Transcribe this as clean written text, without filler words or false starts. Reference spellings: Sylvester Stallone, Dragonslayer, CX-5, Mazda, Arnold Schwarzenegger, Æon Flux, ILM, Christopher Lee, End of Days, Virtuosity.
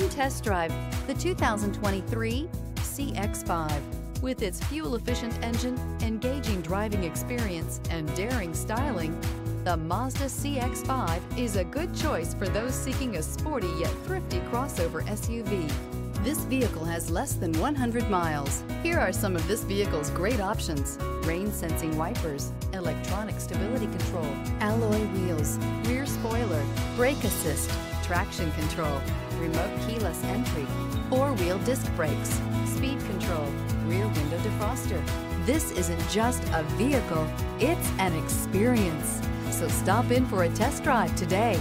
Come test drive the 2023 CX-5. With its fuel-efficient engine, engaging driving experience, and daring styling, the Mazda CX-5 is a good choice for those seeking a sporty yet thrifty crossover SUV. This vehicle has less than 100 miles. Here are some of this vehicle's great options: rain-sensing wipers, electronic stability control, alloy wheels, rear spoiler, brake assist, traction control, remote keyless entry, four-wheel disc brakes, speed control, rear window defroster. This isn't just a vehicle, it's an experience. So stop in for a test drive today.